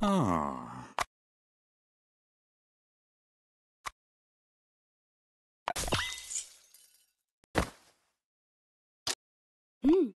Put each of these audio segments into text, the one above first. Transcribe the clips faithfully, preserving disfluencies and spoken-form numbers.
Ah. Hmm.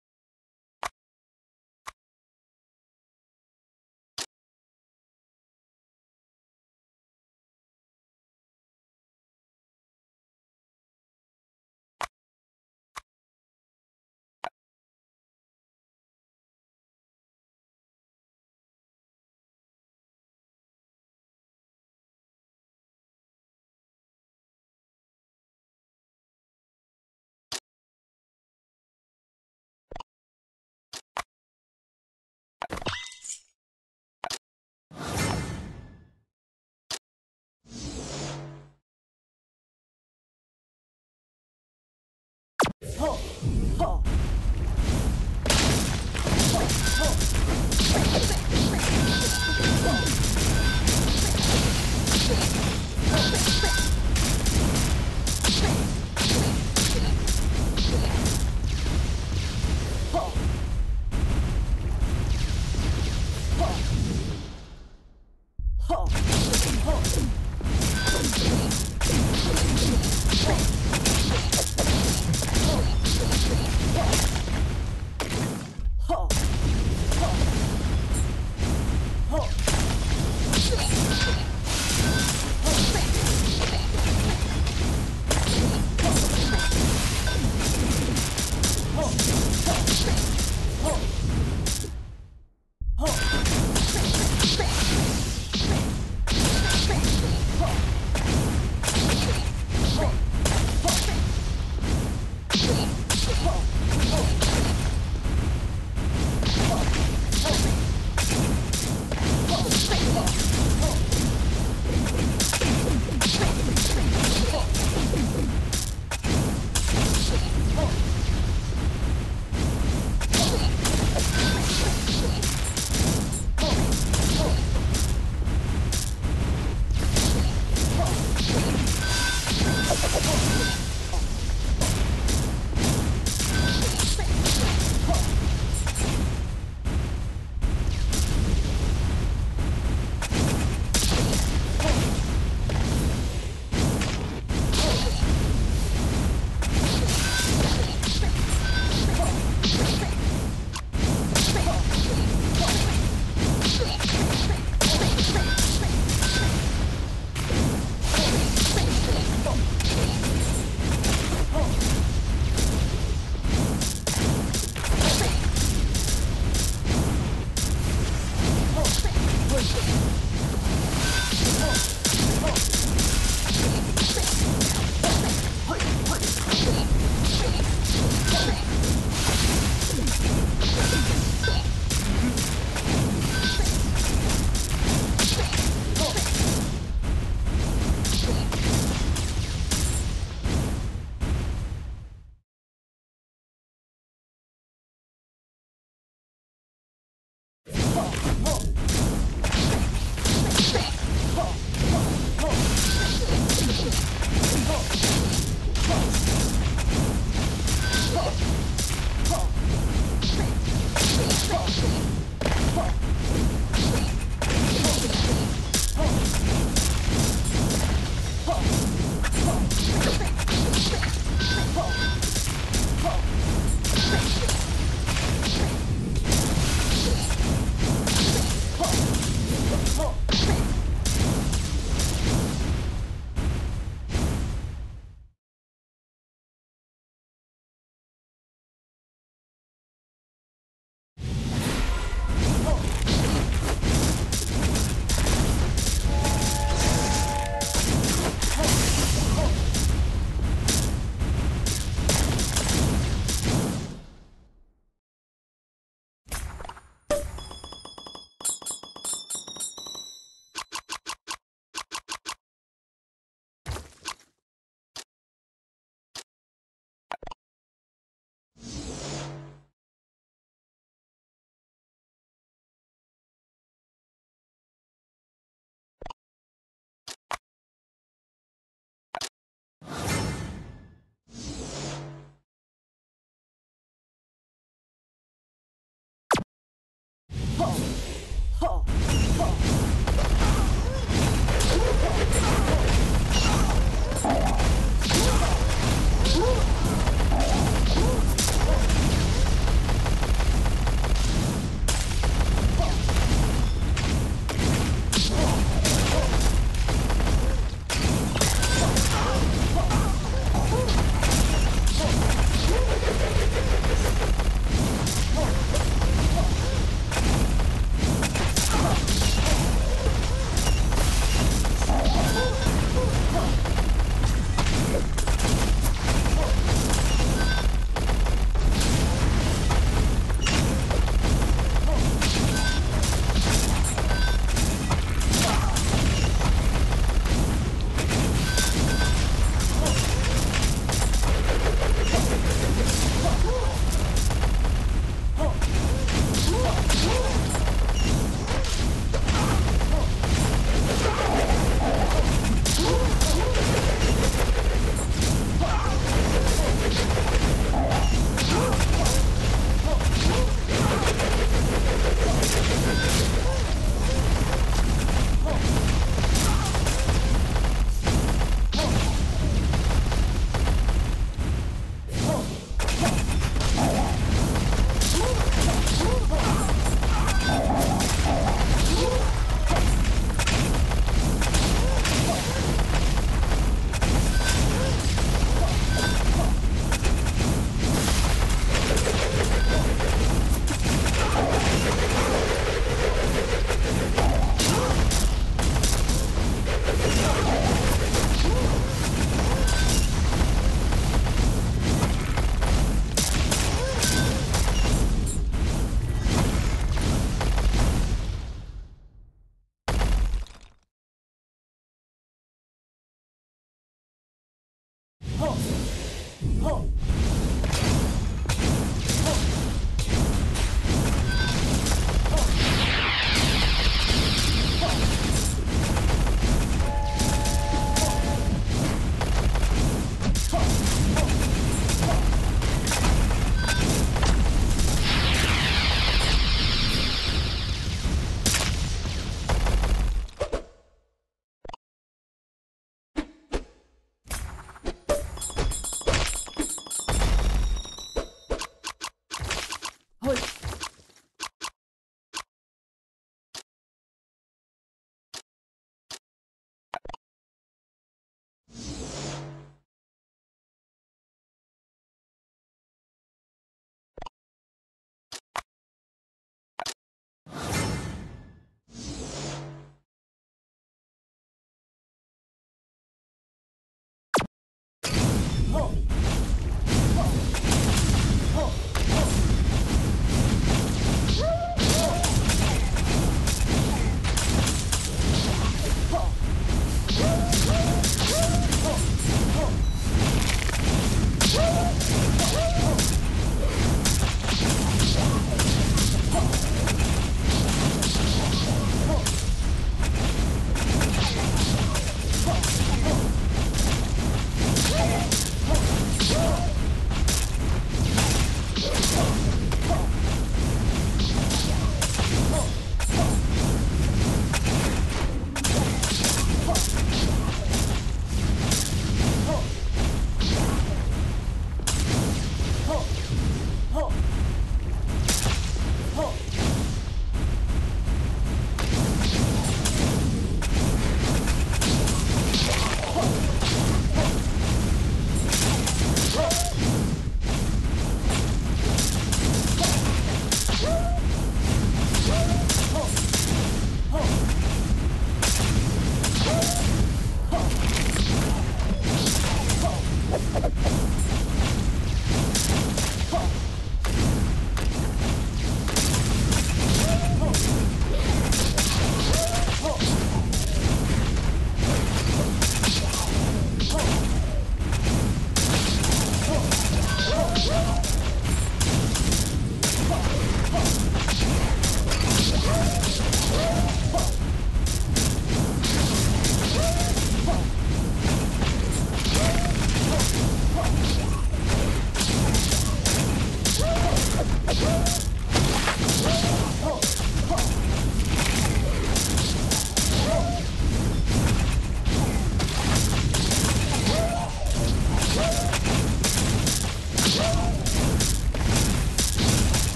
Ah.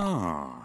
Oh.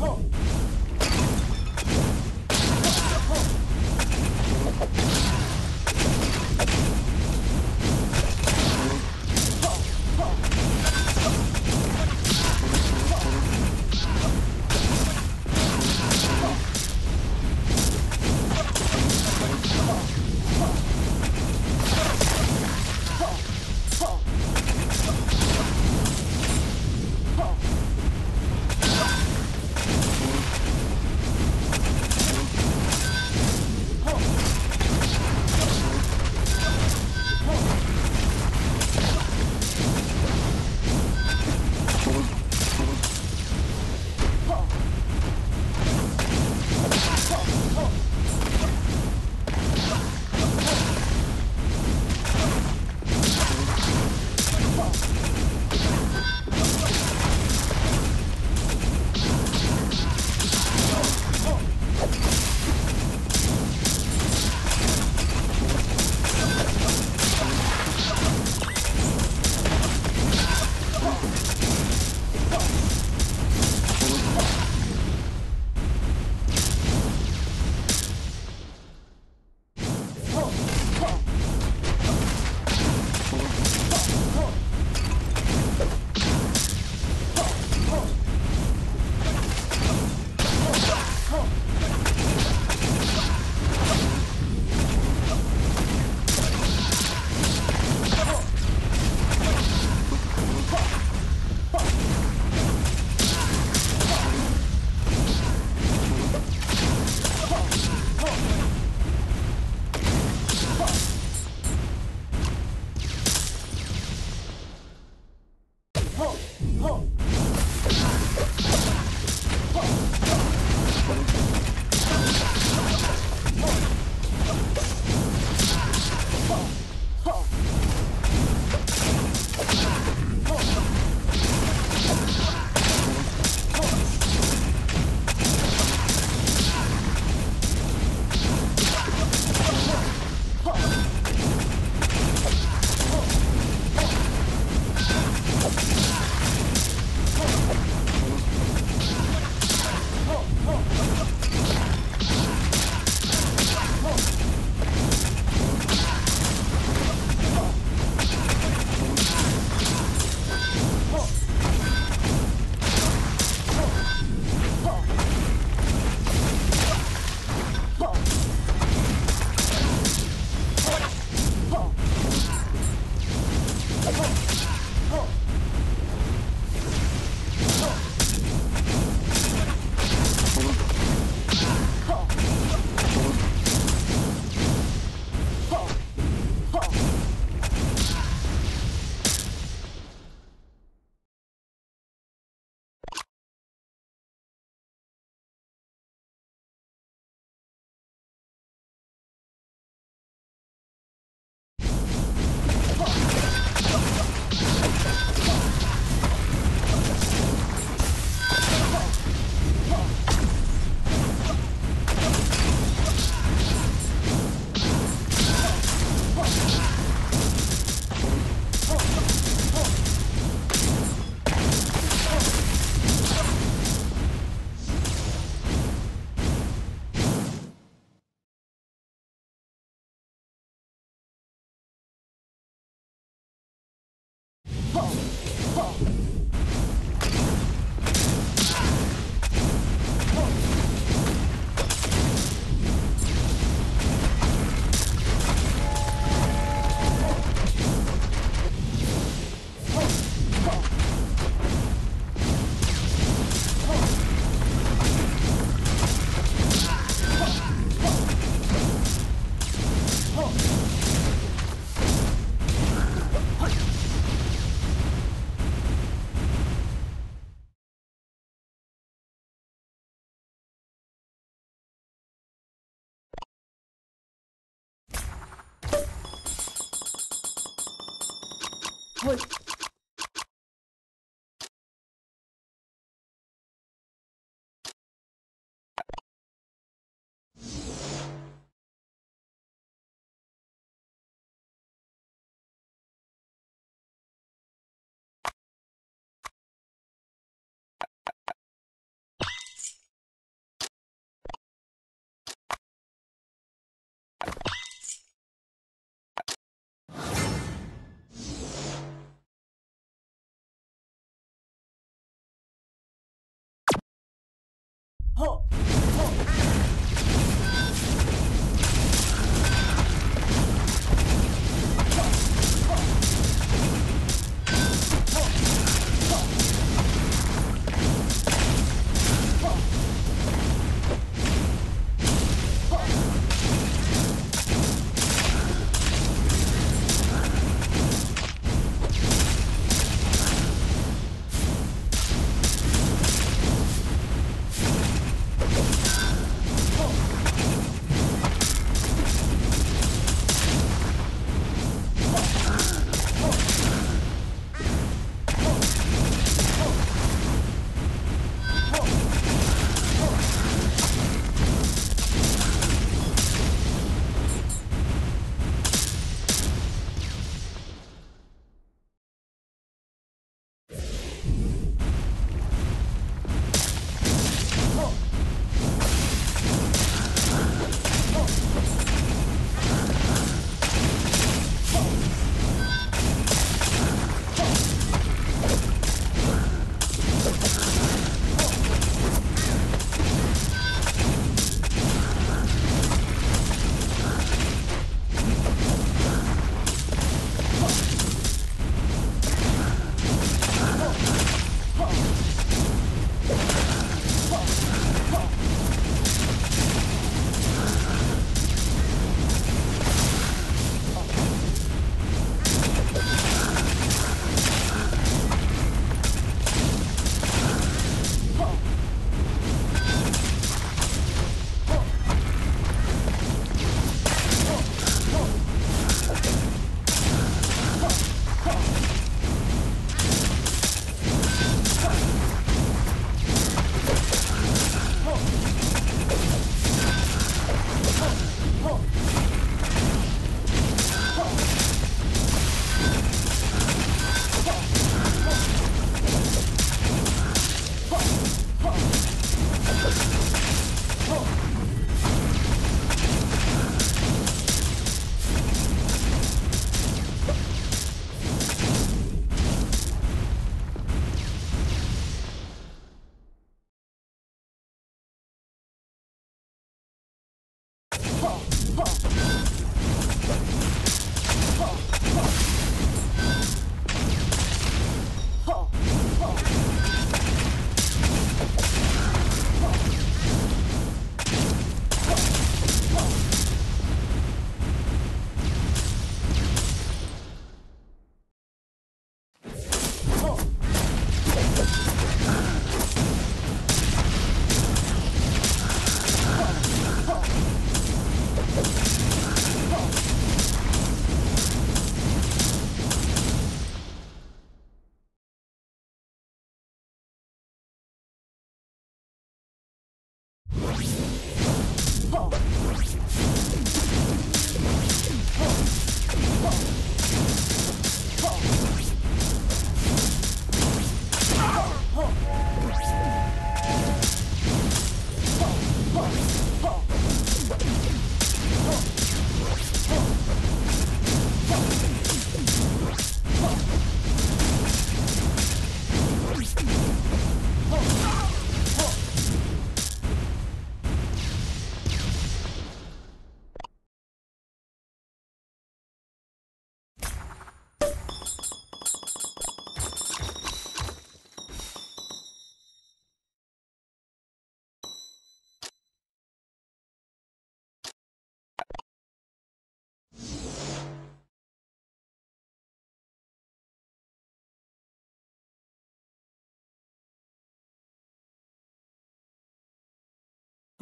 Hey. 吼吼啊！吼吼吼吼吼吼！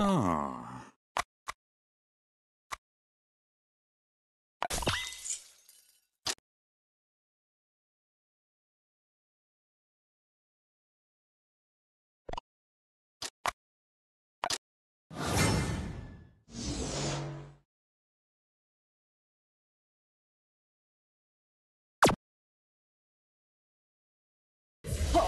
Oh. Oh!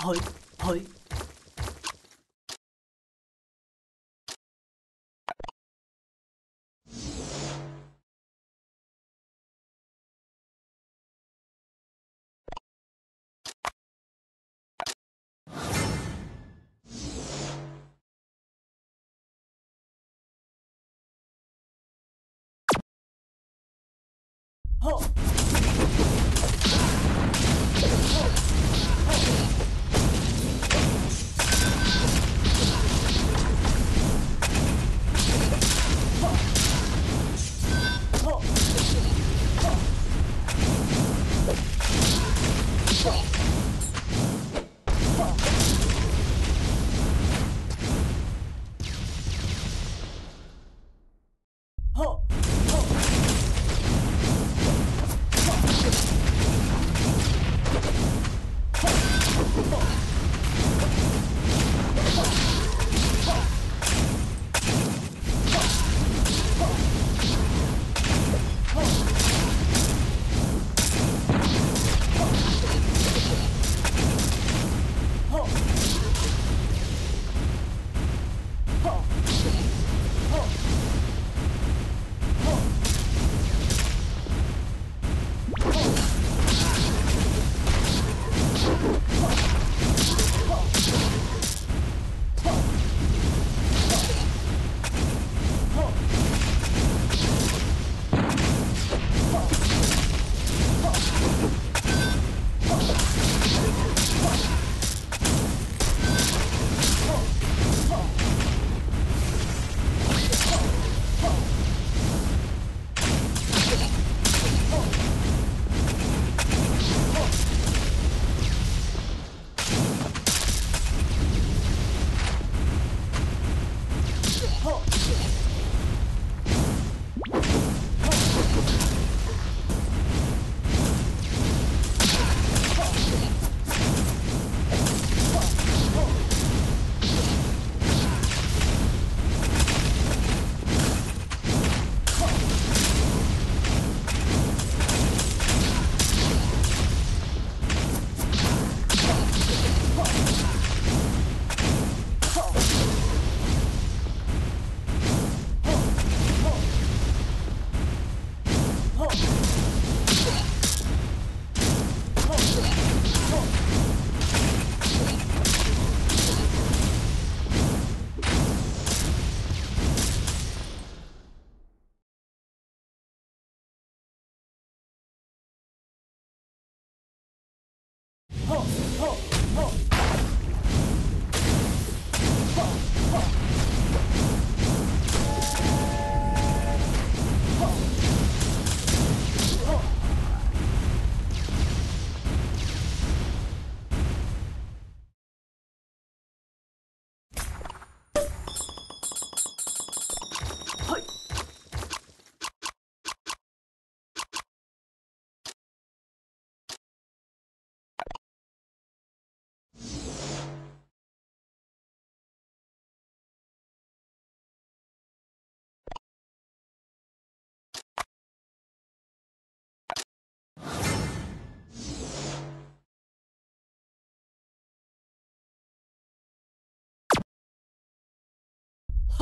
去去。好。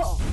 Oh! 哦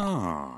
Ah.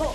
Ho!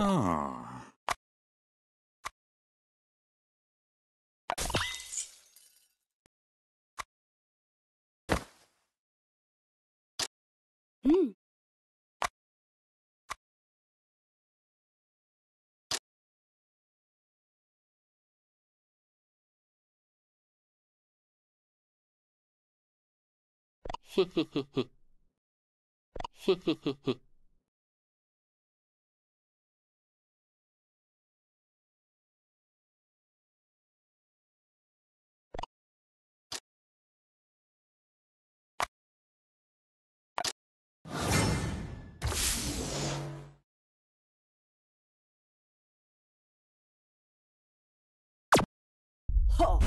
Ah. Mm. Ho! Oh!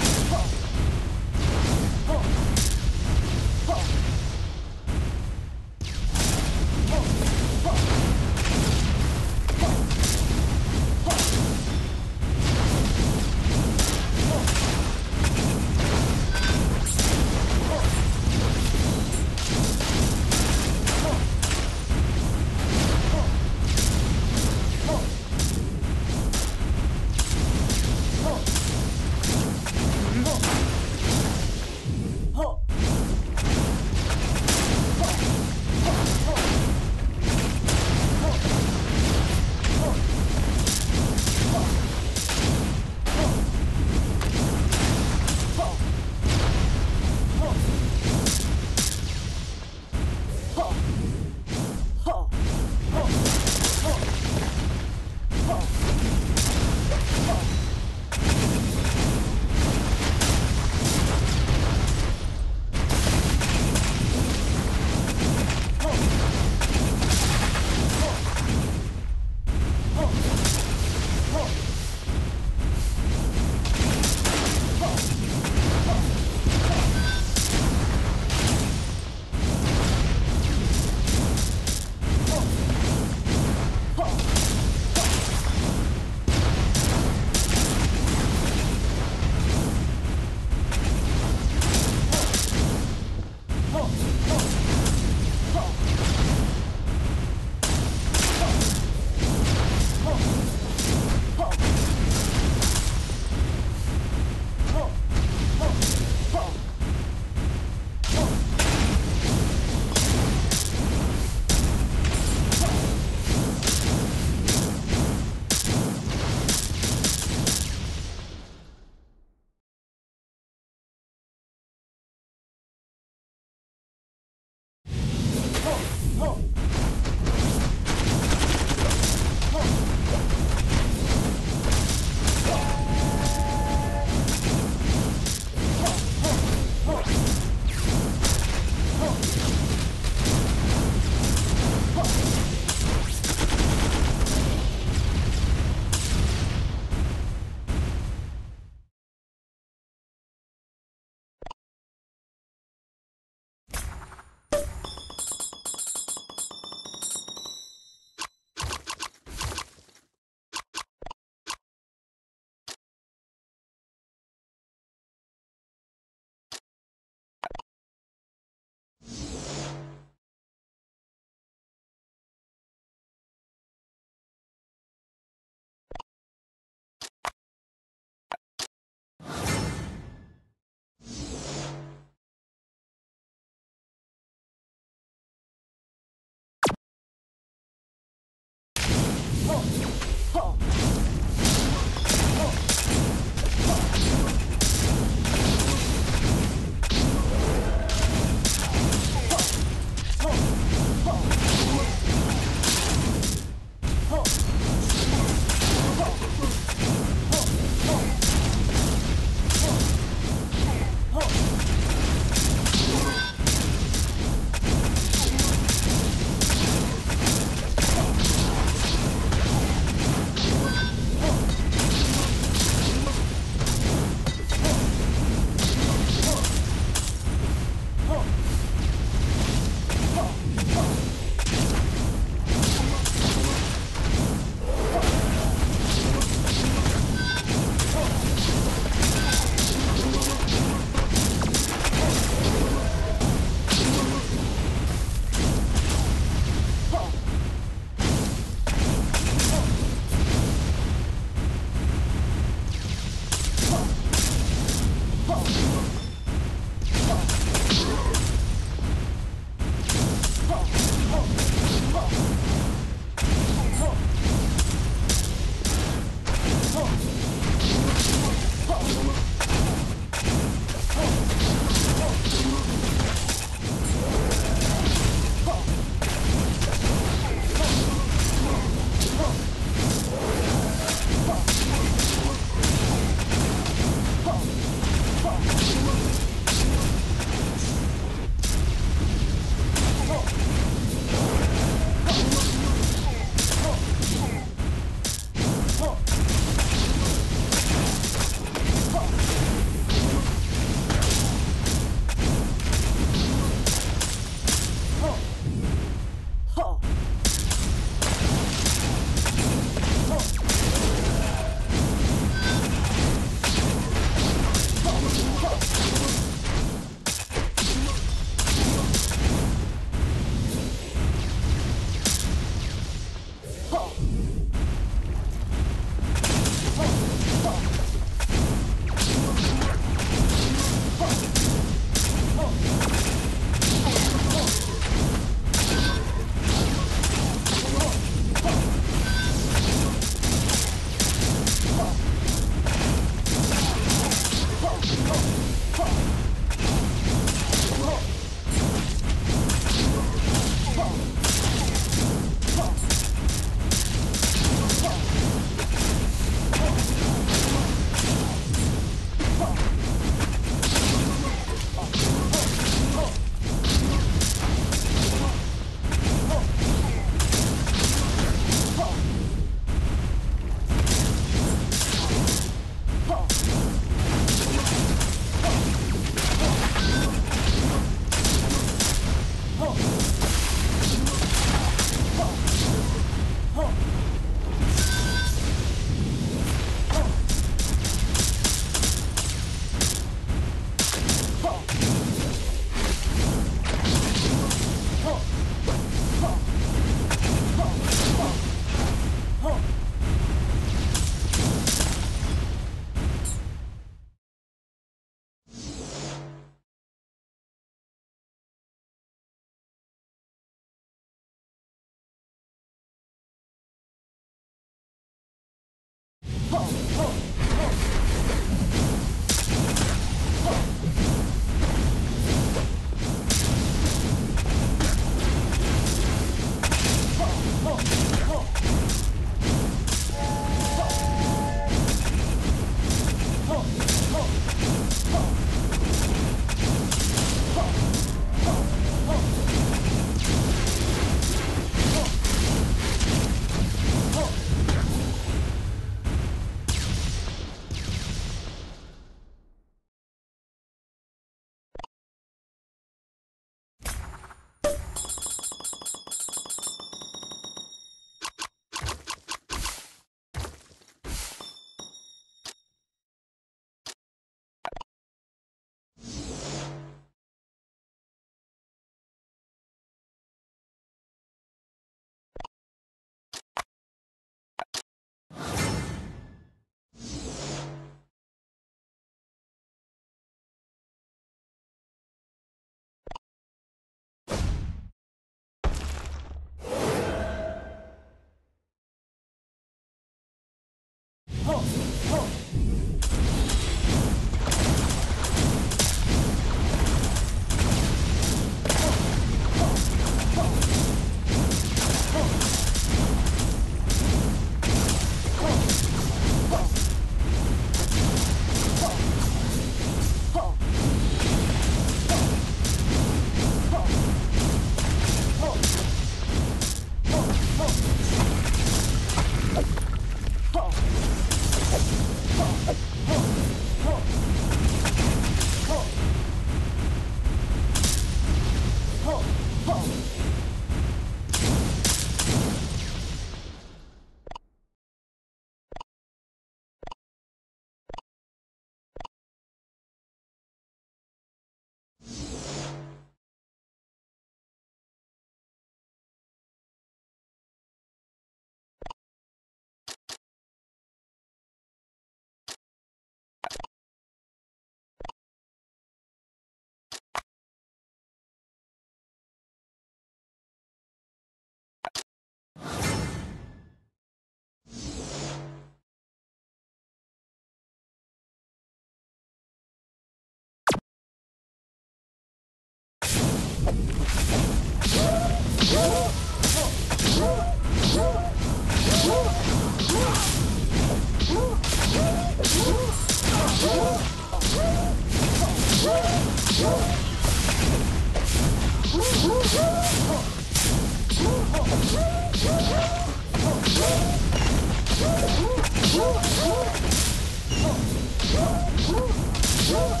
Oh.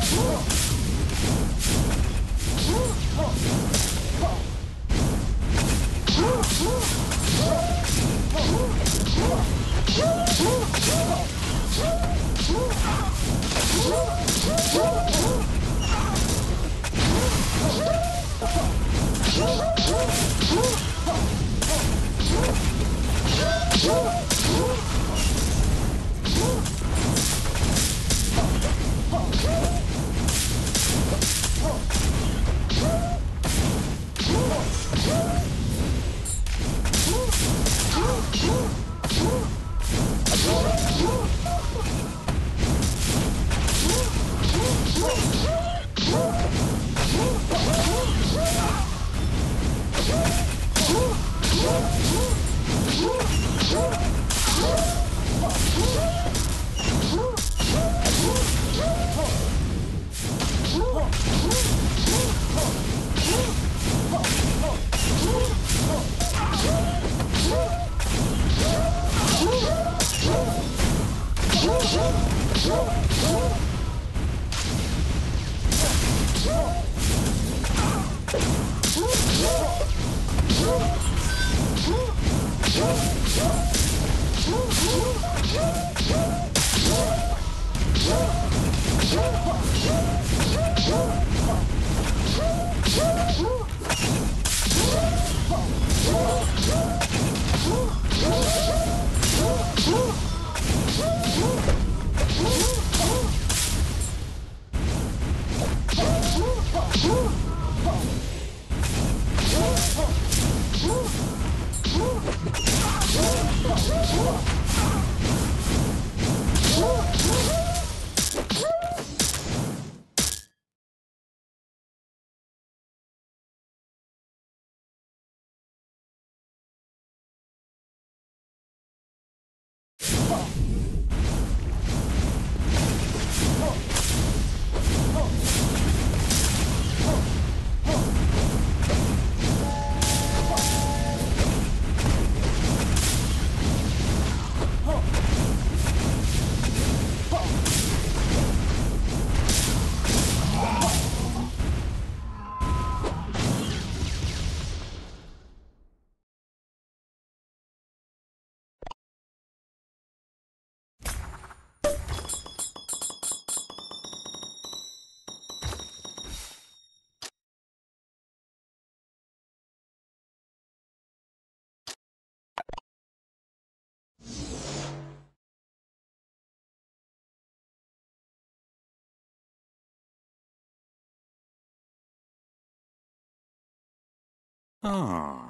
Oh!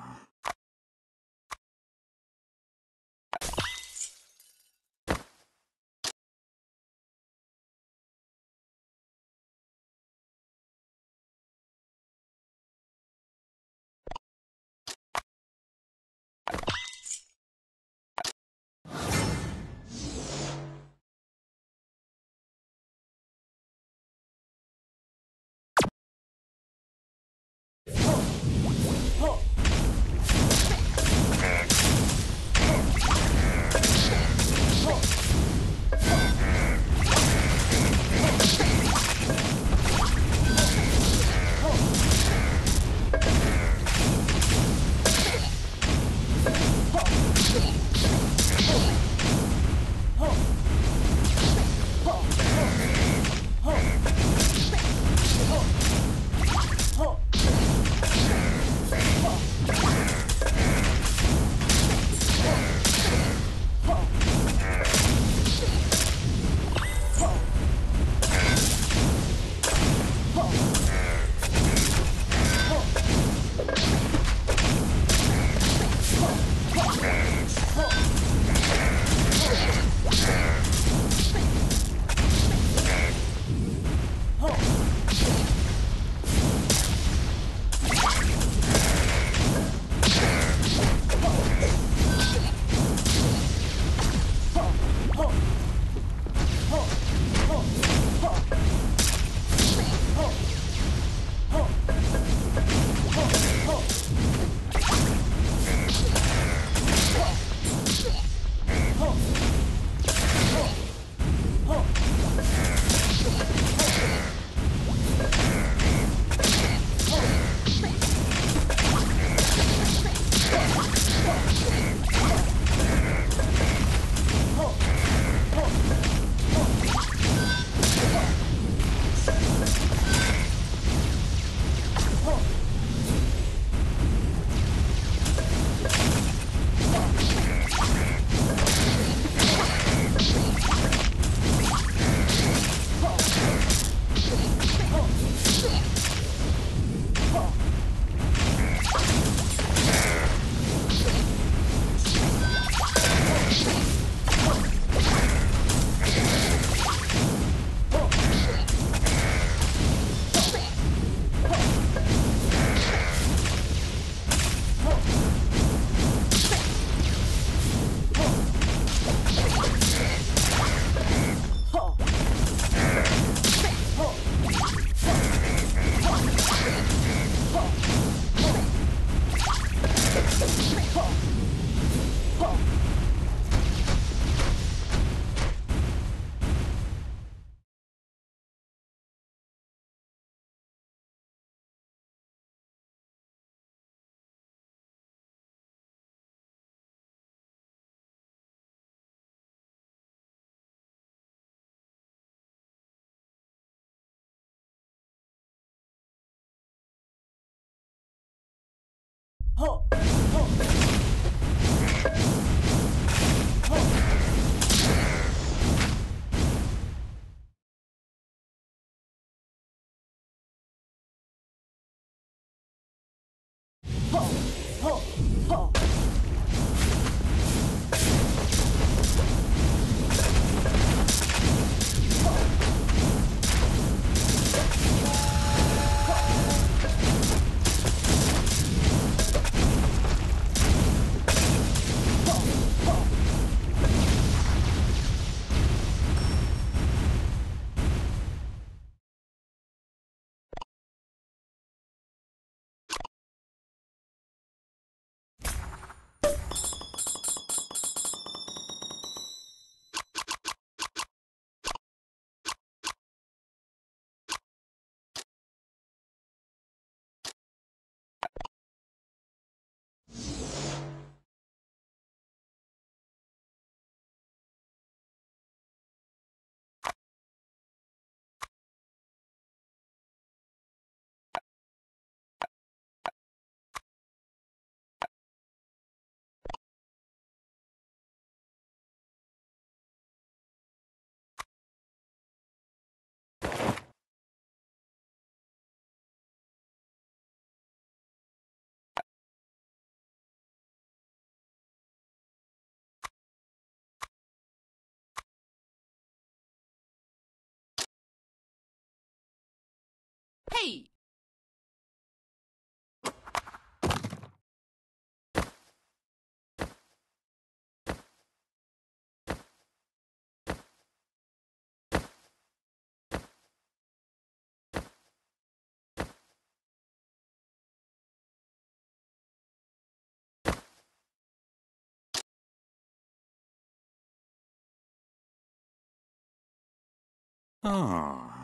嘿！啊。